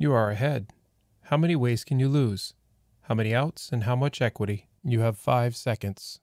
You are ahead. How many ways can you lose? How many outs and how much equity? You have 5 seconds.